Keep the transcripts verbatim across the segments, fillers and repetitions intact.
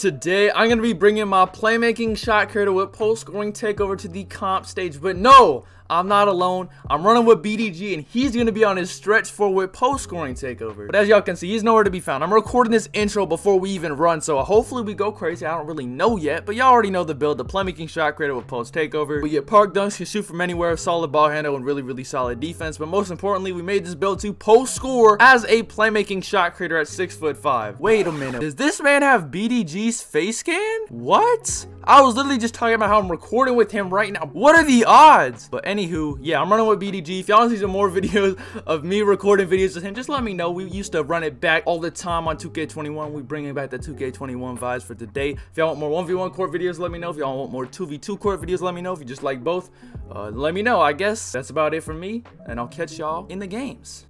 Today, I'm going to be bringing my playmaking shot creator with pole scoring takeover to the comp stage. But no, I'm not alone. I'm running with B D G, and he's going to be on his stretch for with pole scoring takeover. But as y'all can see, he's nowhere to be found. I'm recording this intro before we even run, so hopefully we go crazy. I don't really know yet, but y'all already know the build, the playmaking shot creator with post takeover. We get park dunks, can shoot from anywhere, solid ball handle, and really, really solid defense. But most importantly, we made this build to post score as a playmaking shot creator at six foot five. Wait a minute. Does this man have B D G? Face scan? What? I was literally just talking about how I'm recording with him right now. What are the odds? But anywho, yeah, I'm running with B D G. If y'all want to see some more videos of me recording videos with him, just let me know. We used to run it back all the time on two K twenty-one. We're bringing back the two K twenty-one vibes for today. If y'all want more one v one court videos, let me know. If y'all want more two v two court videos, let me know. If you just like both, uh, let me know. I guess that's about it for me, and I'll catch y'all in the games.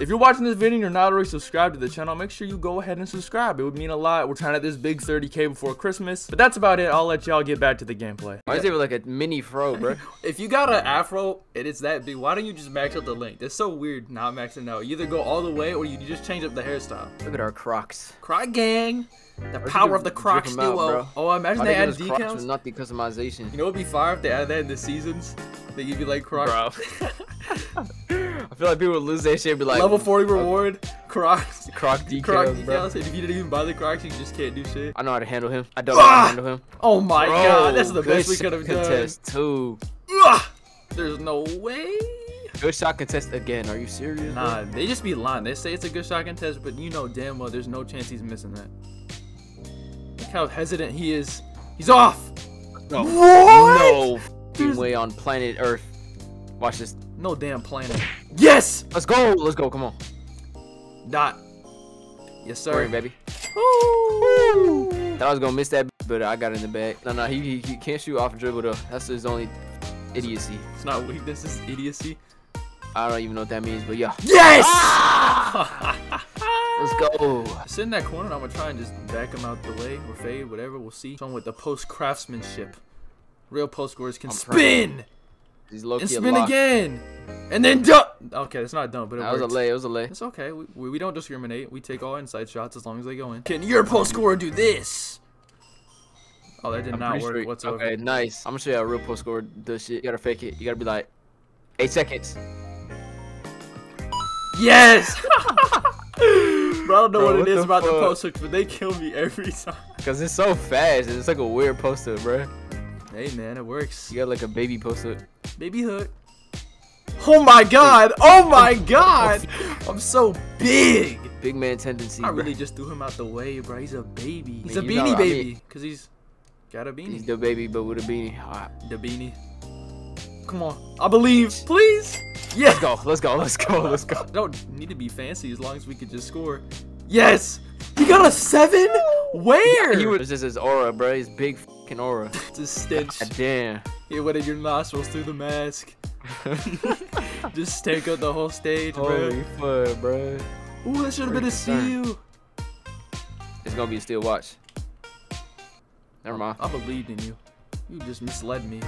If you're watching this video and you're not already subscribed to the channel, make sure you go ahead and subscribe. It would mean a lot. We're trying to this big thirty K before Christmas. But that's about it. I'll let y'all get back to the gameplay. Why is it like a mini fro, bro? If you got an afro and it's that big, why don't you just max out the length? It's so weird not maxing out. You either go all the way or you just change up the hairstyle. Look at our Crocs. Croc gang. The or power of the Crocs duo. Oh, imagine they added decals. Not the customization. You know what would be fire if they added that in the seasons? They give you like Crocs. I feel like people would lose their shit and be like... Level forty reward, Crocs. Croc decals, Croc decals, bro. If you didn't even buy the Crocs, you just can't do shit. I know how to handle him. I don't know how to handle him. Oh my bro, god, that's the best we could have done. Contest two. There's no way. Good shot contest again. Are you serious? Nah, bro? They just be lying. They say it's a good shot contest, but you know damn well there's no chance he's missing that. Look how hesitant he is. He's off. No. What? No way on planet Earth. Watch this. No damn planet. Yes! Let's go! Let's go, come on. Dot. Yes, sir. Worry, baby. Ooh. Thought I was gonna miss that, but I got in the bag. No, no, he, he, he can't shoot off dribble, though. That's his only idiocy. It's not weakness, it's idiocy. I don't even know what that means, but yeah. Yes! Ah! Let's go. Sit in that corner, and I'm gonna try and just back him out the way, or fade, whatever, we'll see. Someone with the post craftsmanship. Real post scorers can I'm spin! Proud. He's low key and spin again, and then dump. Okay, it's not dumb, but it nah, was a lay. It was a lay. It's okay. We, we we don't discriminate. We take all inside shots as long as they go in. Can your post scorer do this? Oh, that did I'm not work straight. Whatsoever. Okay, nice. I'm gonna show you how a real post scorer does shit. You gotta fake it. You gotta be like, eight seconds. Yes. Bro, I don't know bro, what, what it is about fuck? the post hooks, but they kill me every time. Cause it's so fast, and it's like a weird post hook, bro. Hey man, it works. You got like a baby post hook. Baby hook. Oh my god! Oh my god! I'm so big! Big man tendency. I really bro. just threw him out the way, bro. He's a baby. Man, he's a beanie know, baby. I mean, Cause he's got a beanie. He's the baby, but with a beanie. Right. The beanie. Come on. I believe. Please. Yeah. Let's go. Let's go. Let's go. Let's go. Don't need to be fancy as long as we could just score. Yes! He got a seven? Where? Yeah, he was just his aura, bro. His big fucking aura. It's a stench. God damn. It went in your nostrils through the mask. Just take out the whole stage, bro. Holy fuck, bro. Ooh, that should have been a steal. It's gonna be a steal. Watch. Never mind. I believed in you. You just misled me.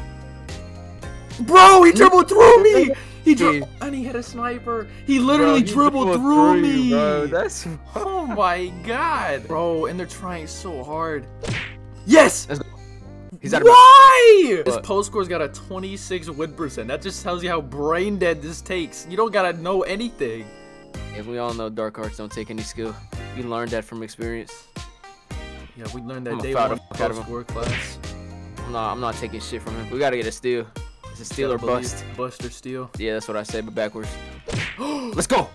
Bro, he dribbled through me. He dribbled, and he hit a sniper. He literally bro, he dribbled, dribbled through, through me. You, bro. That's oh my god, bro. And they're trying so hard. Yes. Let's go. He's out of Why? This post score's got a twenty-six win percent. That just tells you how brain dead this takes. You don't gotta know anything. Yeah, we all know dark arts don't take any skill. We learned that from experience. Yeah, we learned that I'm day one post score class. No, I'm not taking shit from him. We gotta get a steal. It's a steal or bust. Bust or steal. Yeah, that's what I say, but backwards. Let's go.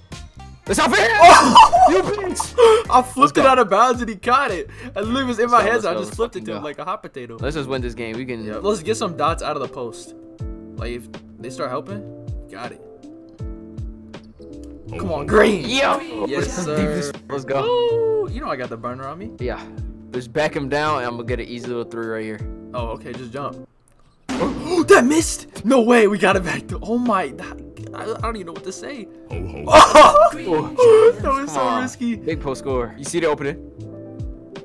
Let's hop in! Oh, you bitch! I flipped it out of bounds and he caught it. I literally was in let's my go, hands. So I just flipped it to go. him like a hot potato. Let's just win this game. We can. Yep. Let's get some dots out of the post. Like if they start helping, got it. Come on, green. Yo. Yes, sir. Let's go. Ooh, you know I got the burner on me. Yeah. Just back him down, and I'm gonna get an easy little three right here. Oh, okay. Just jump. Oh, that missed! No way. We got it back. To oh my. That I don't even know what to say. Ho, ho, oh, oh, that was so on. risky. Big post score. You see the opening?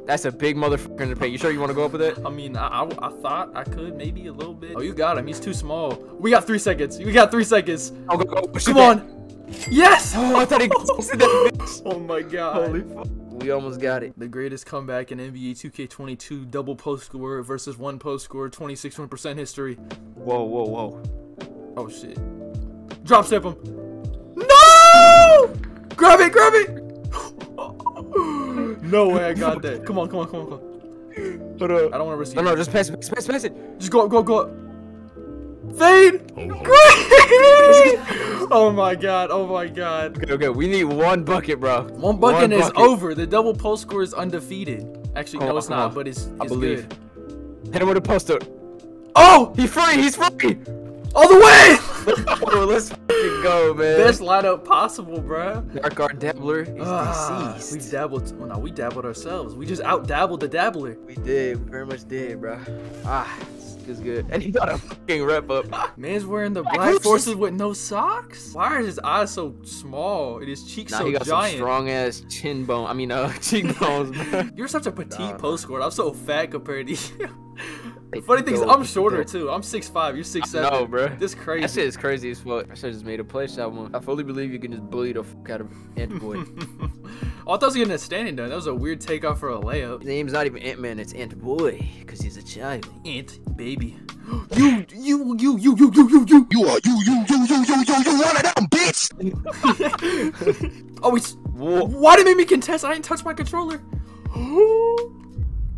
That's a big motherfucker in the paint. You sure you want to go up with it? I mean, I, I I thought I could maybe a little bit. Oh, you got him. He's too small. We got three seconds. We got three seconds. Oh, go, go. Come on. Yes. Oh, I thought he. Oh my god. Holy fuck. We almost got it. The greatest comeback in N B A two K twenty-two, double post scorer versus one post scorer, twenty-six point one percent history. Whoa, whoa, whoa. Oh, shit. Drop step him. No! Grab it, grab it. No way I got that. Come on, come on, come on, come on. But, uh, I don't want to receive. No, no, just pass it, pass, pass, pass it. Just go, go, go. Fade. Great. Oh my god, oh my god. Okay, okay, we need one bucket, bro. One bucket one is bucket. Over. The double post score is undefeated. Actually, come no, on, it's not, on. But it's, it's I believe. Good. Hit him with a post up. Oh, he's free, he's free. All the way! Bro, let's fucking go, man. Best lineup possible, bro. Dark Guard Dabbler is ah, deceased. We dabbled. Well, no, we dabbled ourselves. We just out dabbled the Dabbler. We did. We very much did, bro. Ah, this is good. And he got a fucking rep up. Man's wearing the Black Forces with no socks. Why are his eyes so small and his cheeks nah, so he got giant? Some strong ass chin bone. I mean, uh, cheekbones. You're such a petite nah, post scorer. I'm so fat compared to you. Funny thing is, I'm shorter too. I'm six five. You're six seven. No, bro. This crazy. That shit is crazy as fuck. I should just made a play shot one. I fully believe you can just bully the fuck out of Ant-Boy. Oh, I thought he was getting a standing done. That was a weird takeoff for a layup. His name's not even Ant-Man. It's Ant-Boy, cause he's a child. Ant baby. You, you, you, you, you, you, you, you. You are you, you, you, you, you, you, you. One of them, bitch. Oh, it's. Whoa. Why did it make me contest? I didn't touch my controller.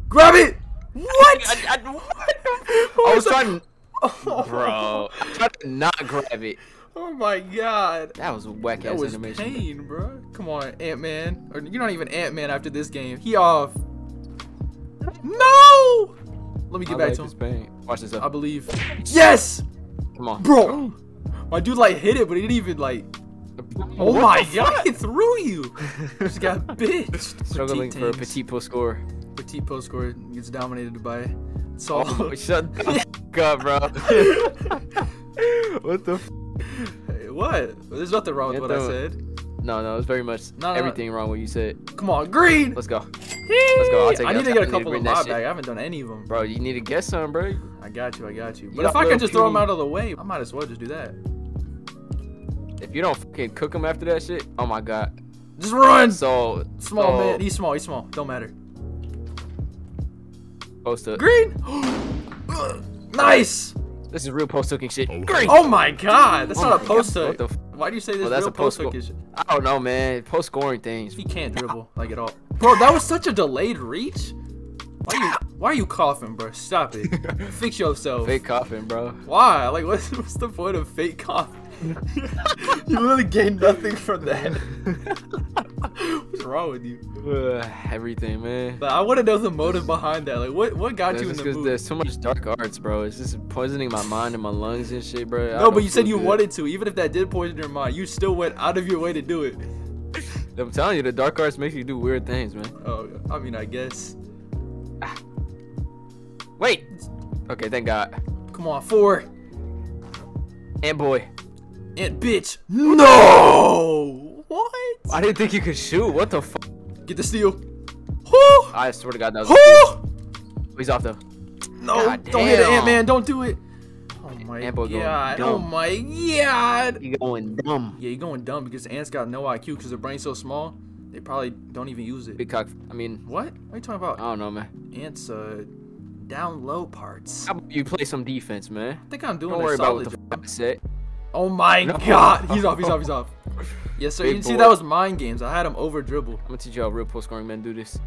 Grab it. What? I, I, I, what? what? I was trying to... Oh. Bro, I tried to not grab it. Oh my god. That was a whack ass animation. That was pain, bro. Come on, Ant-Man. Or you're not even Ant-Man after this game. He off. No! Let me get I back like to him. Pain. Watch this up. I believe. Yes! Come on. Bro. My dude like hit it, but he didn't even like... Oh what my god, he threw you. Just got bitched. Struggling for a petite post score. Petite post score gets dominated by Saul. Oh, shut the f up, bro. What the f hey, what? There's nothing wrong with what I said. No, no, it's very much no, no, everything no. wrong with what you said. Come on, green! Let's go. Let's go. I'll take I it. need to get a couple of my back. I haven't done any of them. Bro, you need to get some, bro. I got you, I got you. But you if I can just throw them out of the way, I might as well just do that. If you don't fucking cook them after that shit, oh my god. Just run! So small, so, man. He's small, he's small. Don't matter. Post up. Green! Nice! This is real post hooking shit. Green! Oh my god! That's oh not a post hook. Why do you say this well, that's real a post hooking shit? I don't know, man. Post scoring things. He can't dribble like at all. Bro, that was such a delayed reach. Why are you, why are you coughing, bro? Stop it. Fix yourself. Fake coughing, bro. Why? Like, what's, what's the point of fake coughing? You literally gained nothing from that. What's wrong with you? Uh, everything, man. But I want to know the motive behind that. Like, what what got you in the mood? There's so much dark arts, bro. It's just poisoning my mind and my lungs and shit, bro. No, but you said you wanted to. Even if that did poison your mind, you still went out of your way to do it. I'm telling you, the dark arts makes you do weird things, man. Oh, I mean, I guess. Ah. Wait. Okay, thank God. Come on, four. And boy. And bitch, no! What? I didn't think you could shoot. What the fuck? Get the steal. Oh. I swear to God, that was oh. a He's off though. No, God don't damn. hit it, Ant-Man. Don't do it. Oh my Ant-Boy God. Oh my God. You're going dumb. Yeah, you're going dumb because ants got no I Q because their brain's so small. They probably don't even use it. Big cock. I mean. What? What are you talking about? I don't know, man. Ants, uh, down low parts. How about you play some defense, man? I think I'm doing don't a worry solid about what the fuck I said. Oh my no. god, he's off, he's off, he's off. Yes, sir. Big you can boy. see that was mind games. I had him over dribble. I'm gonna teach y'all real post scoring men do this.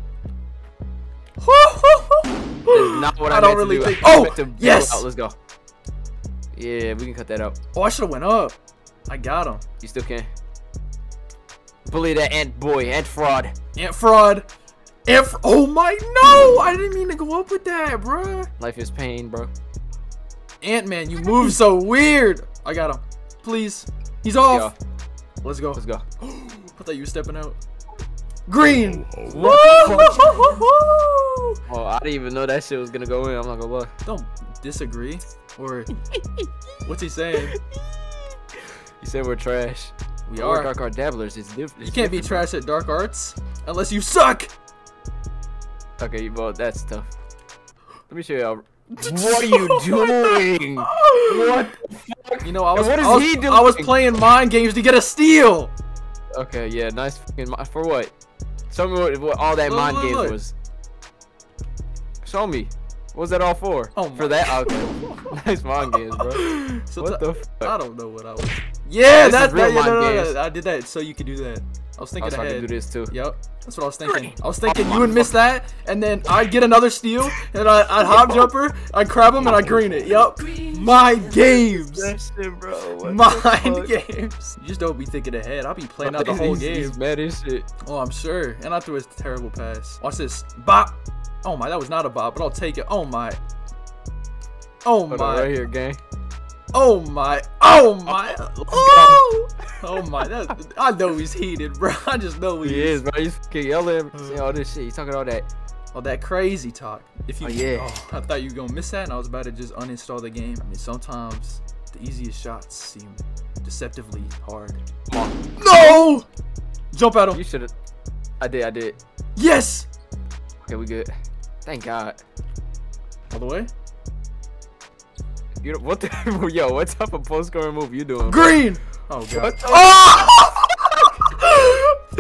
Not what I, I don't really do. think. Oh, yes. Out. Let's go. Yeah, we can cut that out. Oh, I should have went up. I got him. You still can. Bully that Ant boy, Ant fraud, Ant fraud, Ant. Fr oh my no! I didn't mean to go up with that, bro. Life is pain, bro. Ant man, you move so weird. I got him. Please. He's off. Yo. Let's go. Let's go. I thought you were stepping out. Green. Oh, I didn't even know that shit was going to go in. I'm not going to lie. Don't disagree. Or what's he saying? He said we're trash. We are. We're dark art dabblers. It's different. You can't be trash at dark arts unless you suck. Okay, well, that's tough. Let me show y'all. What are you doing? What the fuck? You know, I was, what is I, was, he doing? I was playing mind games to get a steal. Okay, yeah, nice. Fucking mind. For what? Tell me what, what all that look, mind look, game look. was. Show me. What was that all for? Oh for that outcome. Nice mind games, bro. So what the fuck? I don't know what I was. Yeah, oh, that's that, yeah, no, no, no, I did that so you could do that. I was thinking I was ahead. I could do this too. Yep. That's what I was thinking. I was thinking oh, you would miss that, and then I'd get another steal, and I, I'd hop jumper, I'd grab him, and I'd green it. Yep. Mind games. That's it, bro. What Mind games. You just don't be thinking ahead. I'll be playing out the whole game. He's mad as shit. Oh, I'm sure. And I threw a terrible pass. Watch this. Bop. Oh, my. That was not a bop, but I'll take it. Oh, my. Oh, Hold my. Right here, gang. Oh my! Oh my! Oh! Oh my! That, I know he's heated, bro. I just know he, he is. He is, bro. He's yelling, saying all this shit. He's talking all that, all that crazy talk. If you, oh, yeah. Oh, I thought you were gonna miss that, and I was about to just uninstall the game. I mean, sometimes the easiest shots seem deceptively hard. Come on! No! Jump at him! You should have. I did. I did. Yes! Okay, we good. Thank God. All the way. You know, what the yo? What type of post scoring move you doing? Green. Bro? Oh god. Oh!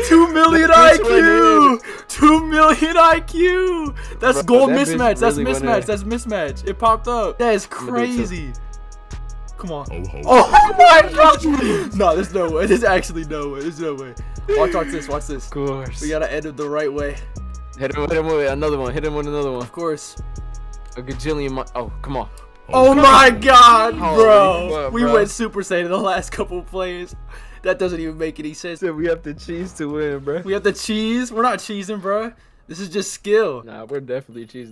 Two million I Q. Two million I Q. That's bro, gold that mismatch. That's really mismatch. That's mismatch. It popped up. That is crazy. Come on. Oh, oh. oh my god. No, there's no way. There's actually no way. There's no way. Watch, watch this. Watch this. Of course. We gotta end it the right way. Hit him, hit him with another one. Hit him with another one. Of course. A gajillion. My oh, come on. Oh, oh my god, bro. Fuck, bro. We went Super Saiyan in the last couple of plays. That doesn't even make any sense. We have to cheese to win, bro. We have to cheese? We're not cheesing, bro. This is just skill. Nah, we're definitely cheesing.